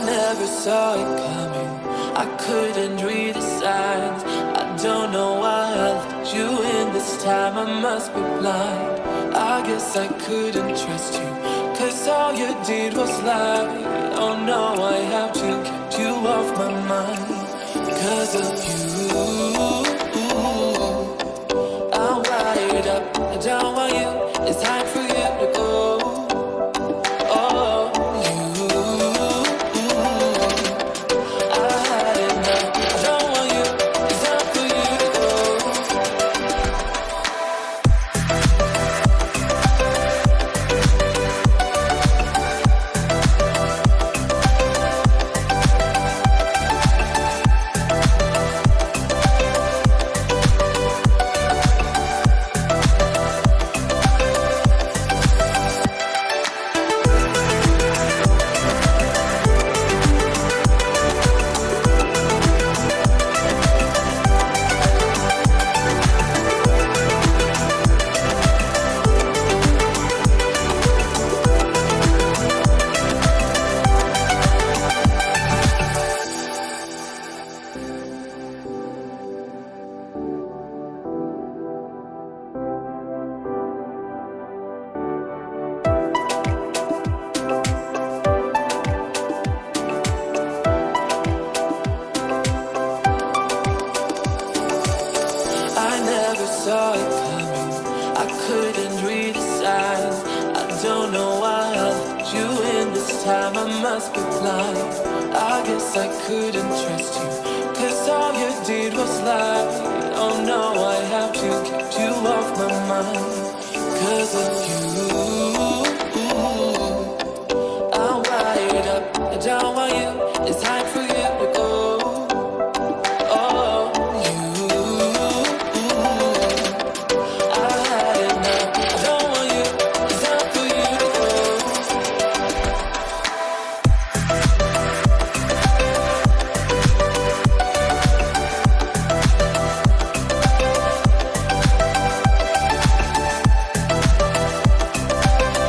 I never saw it coming. I couldn't read the signs. I don't know why I let you in this time. I must be blind. I guess I couldn't trust you, 'cause all you did was lie. Oh no, I have to get you off my mind. 'Cause of you I'm wired up. I don't want you. It's time for you to go.